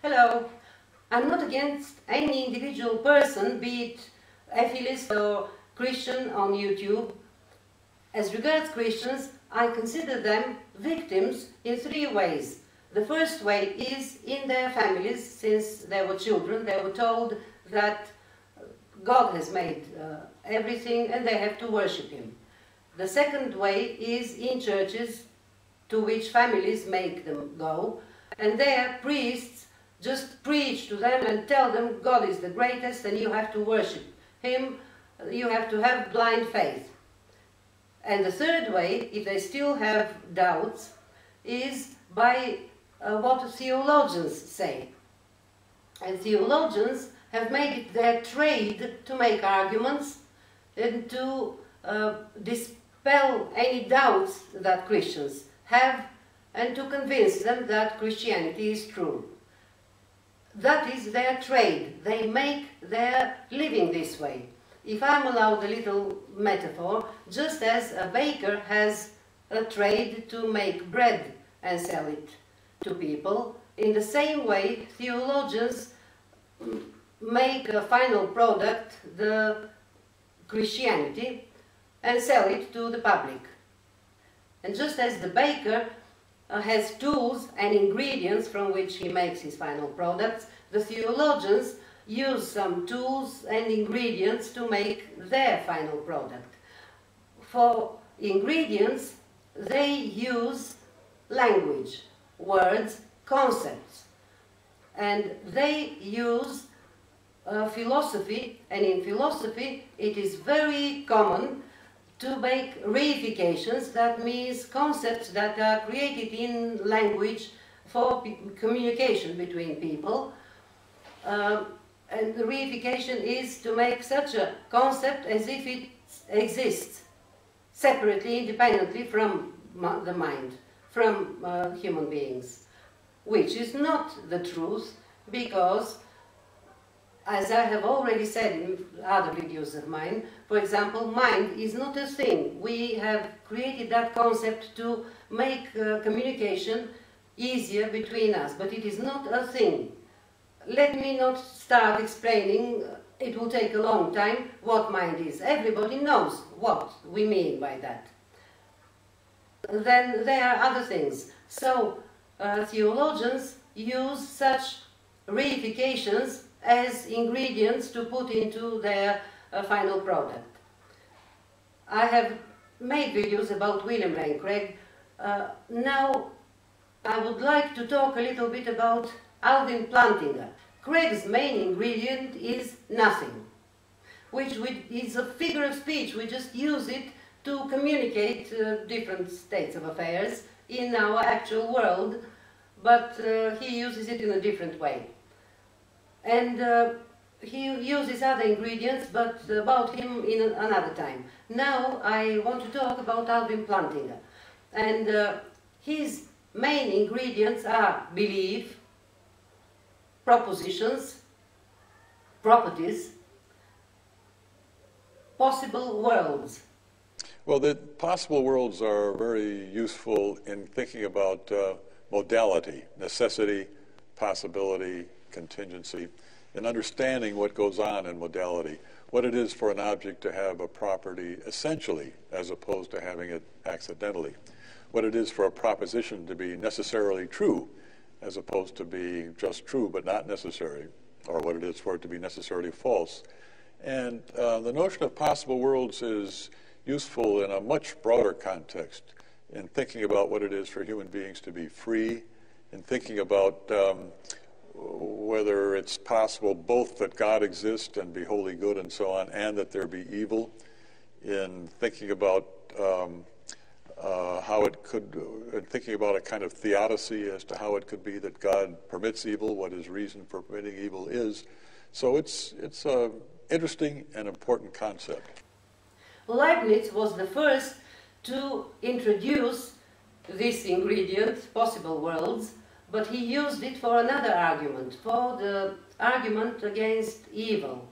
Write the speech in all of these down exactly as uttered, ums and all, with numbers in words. Hello, I'm not against any individual person, be it atheist or Christian on YouTube. As regards Christians, I consider them victims in three ways. The first way is in their families. Since they were children, they were told that God has made uh, everything and they have to worship Him. The second way is in churches to which families make them go, and their priests just preach to them and tell them God is the greatest and you have to worship Him, you have to have blind faith. And the third way, if they still have doubts, is by uh, what theologians say. And theologians have made it their trade to make arguments and to uh, dispel any doubts that Christians have and to convince them that Christianity is true. That is their trade. They make their living this way. If I'm allowed a little metaphor, just as a baker has a trade to make bread and sell it to people, in the same way theologians make a final product, the Christianity, and sell it to the public. And just as the baker has tools and ingredients from which he makes his final products, the theologians use some tools and ingredients to make their final product. For ingredients, they use language, words, concepts, and they use uh, philosophy, and in philosophy it is very common to make reifications, that means concepts that are created in language for communication between people. Uh, and the reification is to make such a concept as if it exists separately, independently from the mind, from uh, human beings, which is not the truth, because, as I have already said in other videos of mine, for example, mind is not a thing. We have created that concept to make uh, communication easier between us, but it is not a thing. Let me not start explaining, it will take a long time, what mind is. Everybody knows what we mean by that. Then there are other things. So, uh, theologians use such reifications as ingredients to put into their uh, final product. I have made videos about William Lane Craig. Uh, now I would like to talk a little bit about Alvin Plantinga. Craig's main ingredient is nothing, which we, is a figure of speech. We just use it to communicate uh, different states of affairs in our actual world, but uh, he uses it in a different way. And uh, he uses other ingredients, but about him in another time. Now I want to talk about Alvin Plantinga. And uh, his main ingredients are belief, propositions, properties, possible worlds. Well, the possible worlds are very useful in thinking about uh, modality, necessity, possibility, contingency, and understanding what goes on in modality, what it is for an object to have a property essentially as opposed to having it accidentally, what it is for a proposition to be necessarily true as opposed to be just true but not necessary, or what it is for it to be necessarily false. And uh, the notion of possible worlds is useful in a much broader context in thinking about what it is for human beings to be free, in thinking about um, whether it's possible both that God exists and be wholly good and so on, and that there be evil, in thinking about um, uh, how it could, in thinking about a kind of theodicy as to how it could be that God permits evil, what his reason for permitting evil is. So it's, it's an interesting and important concept. Leibniz was the first to introduce this ingredient, possible worlds, but he used it for another argument, for the argument against evil.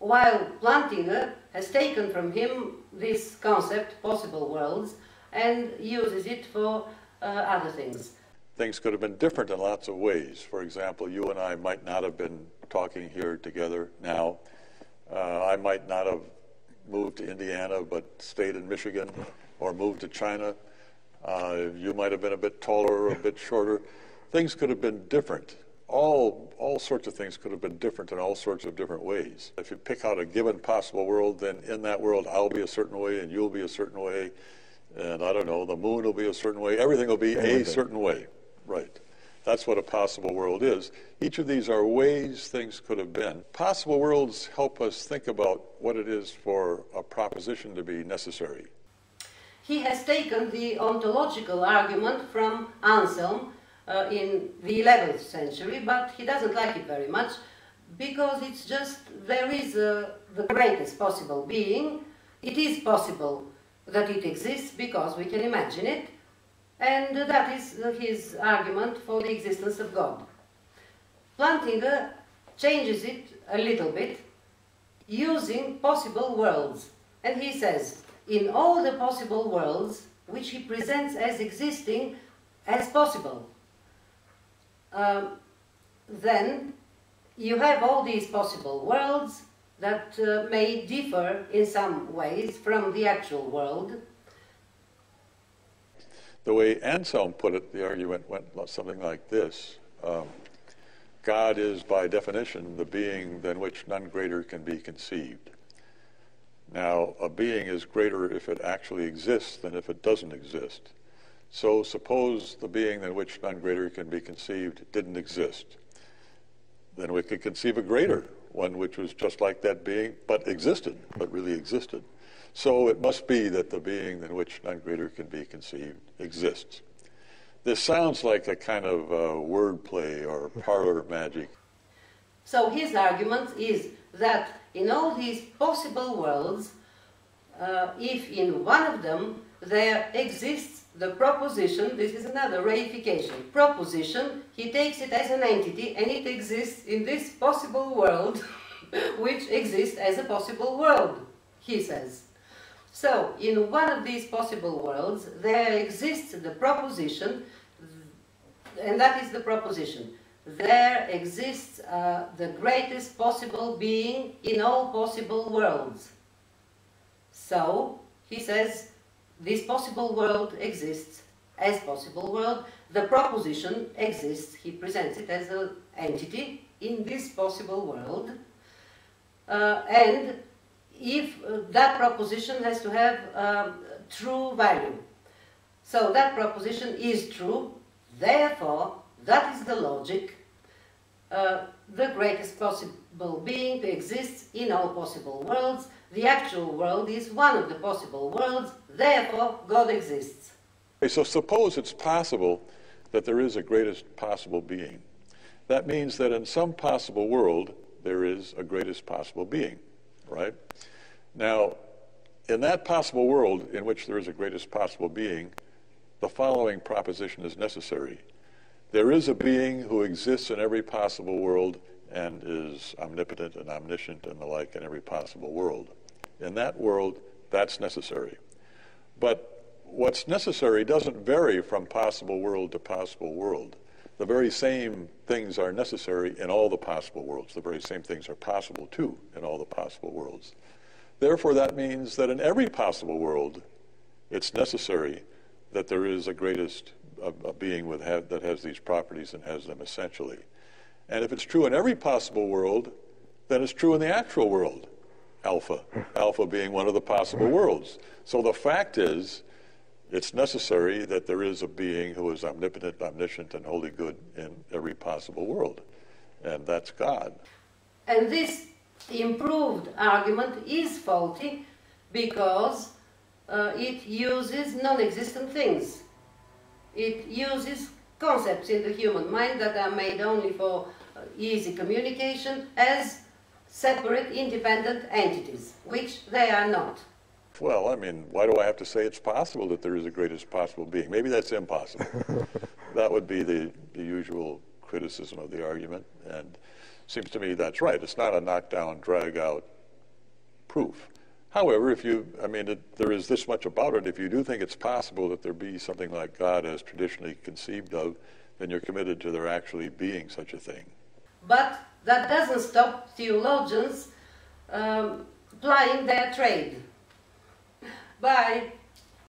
While Plantinga has taken from him this concept, possible worlds, and uses it for uh, other things. things could have been different in lots of ways. For example, you and I might not have been talking here together now. Uh, I might not have moved to Indiana but stayed in Michigan, or moved to China. Uh, you might have been a bit taller or a bit shorter. Things could have been different. All, all sorts of things could have been different in all sorts of different ways. If you pick out a given possible world, then in that world I'll be a certain way and you'll be a certain way, and I don't know, the moon will be a certain way. Everything will be a certain way. Right. That's what a possible world is. Each of these are ways things could have been. Possible worlds help us think about what it is for a proposition to be necessary. He has taken the ontological argument from Anselm uh, in the eleventh century, but he doesn't like it very much, because it's just there is a, the greatest possible being. It is possible that it exists because we can imagine it. And that is his argument for the existence of God. Plantinga changes it a little bit, using possible worlds. And he says, in all the possible worlds, which he presents as existing as possible, um, then you have all these possible worlds that uh, may differ in some ways from the actual world. The way Anselm put it, the argument went something like this. Um, God is, by definition, the being than which none greater can be conceived. Now, a being is greater if it actually exists than if it doesn't exist. So suppose the being than which none greater can be conceived didn't exist. Then we could conceive a greater, one which was just like that being, but existed, but really existed. So it must be that the being than which none greater can be conceived exists. This sounds like a kind of uh, wordplay or parlor magic. So his argument is that in all these possible worlds, uh, if in one of them there exists the proposition, this is another reification, proposition, he takes it as an entity and it exists in this possible world, which exists as a possible world, he says. So, in one of these possible worlds, there exists the proposition, and that is the proposition. There exists uh, the greatest possible being in all possible worlds. So, he says, this possible world exists as possible world. The proposition exists. He presents it as an entity in this possible world. Uh, and if uh, that proposition has to have uh, true value. So that proposition is true, therefore that is the logic, uh, the greatest possible being exists in all possible worlds, the actual world is one of the possible worlds, therefore God exists. Okay, so suppose it's possible that there is a greatest possible being. That means that in some possible world there is a greatest possible being. Right? Now, in that possible world in which there is a greatest possible being, the following proposition is necessary. There is a being who exists in every possible world and is omnipotent and omniscient and the like in every possible world. In that world, that's necessary. But what's necessary doesn't vary from possible world to possible world. The very same things are necessary in all the possible worlds. The very same things are possible, too, in all the possible worlds. Therefore, that means that in every possible world, it's necessary that there is a greatest a, a being with ha that has these properties and has them essentially. And if it's true in every possible world, then it's true in the actual world, alpha, alpha being one of the possible worlds. So the fact is, it's necessary that there is a being who is omnipotent, omniscient, and wholly good in every possible world. And that's God. And this improved argument is faulty because uh, it uses non-existent things. It uses concepts in the human mind that are made only for uh, easy communication as separate, independent entities, which they are not. Well, I mean, why do I have to say it's possible that there is a greatest possible being? Maybe that's impossible. That would be the, the usual criticism of the argument, and seems to me that's right. It's not a knockdown, drag-out proof. However, if you, I mean, it, there is this much about it. If you do think it's possible that there be something like God as traditionally conceived of, then you're committed to there actually being such a thing. But that doesn't stop theologians um, plying their trade by